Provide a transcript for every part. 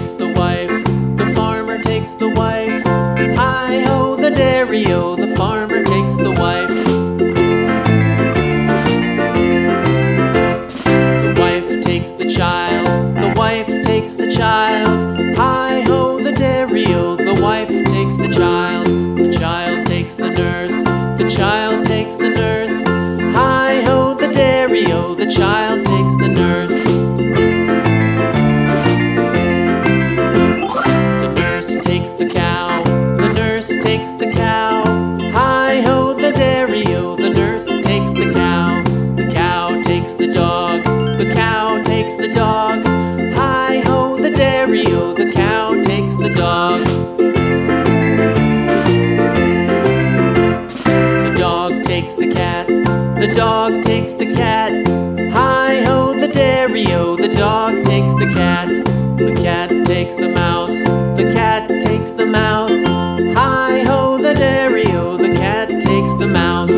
takes the wife, the farmer takes the wife. Hi-ho, the dairy-o, the farmer takes the wife. The wife takes the child, the wife takes the child. Hi-ho, the dairy-o, the wife takes the child. The child takes the nurse, the child takes the nurse. Hi-ho, the dairy-o, the child takes the nurse. The dog takes the cat. Hi-ho, the dairy-o, the dog takes the cat. The cat takes the mouse, the cat takes the mouse. Hi-ho, the dairy-o, the cat takes the mouse.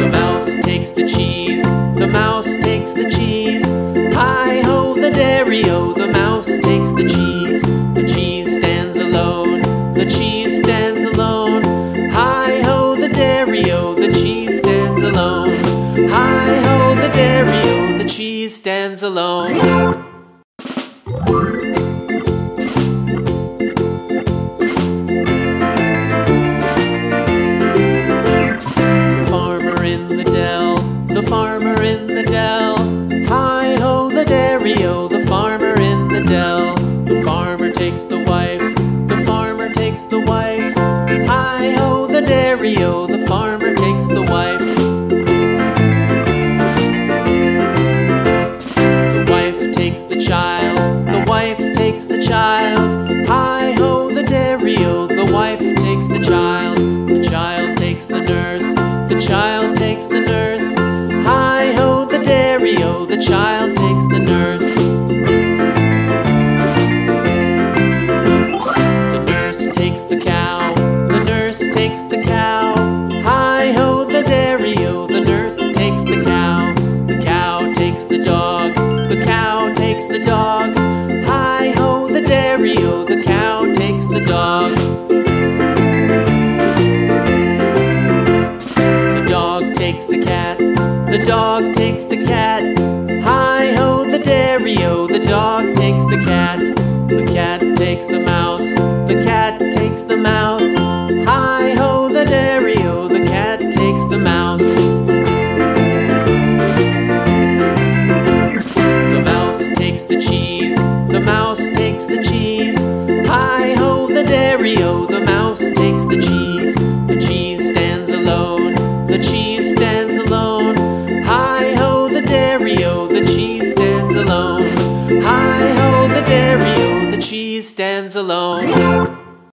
The mouse takes the cheese, the mouse takes the cheese. Hi-ho, the dairy-o, the mouse takes the cheese. The cheese stands alone, the cheese stands alone. The cheese stands alone. Hi-ho, the dairy-o, the cheese stands alone. The farmer in the dell, the farmer in the dell. Hi-ho, the dairy-o, the farmer in the dell. The farmer takes the wife, the farmer takes the wife. Hi-ho, the dairy-o, the farmer takes the wife. The wife takes the child, the wife takes the child. Hi-ho, the dairy-o, the wife takes the child. The child takes the nurse, the child takes the nurse. Hi-ho, the dairy-o, the child takes the nurse. The nurse takes the cow, the nurse takes the cow. Hi-ho, the dairy-o, the nurse takes the cow. The cow takes the dog, the cow takes the dog. Hi-ho, the dairy-o, the cow takes the dog. The dog takes the cat, the dog takes the cat. Hi-ho, the dairy-o, the dog takes the cat. The cat takes the mouse, the cat takes the mouse. Hi-ho, the dairy-o, the cat takes the mouse. The mouse takes the cheese, the mouse takes the cheese. Hi-ho, the dairy-o, the mouse takes the cheese. The cheese stands alone, the cheese stands alone. Hi-ho, the dairy-o, the cheese stands alone. Hi-ho, the dairy-o, the cheese stands alone.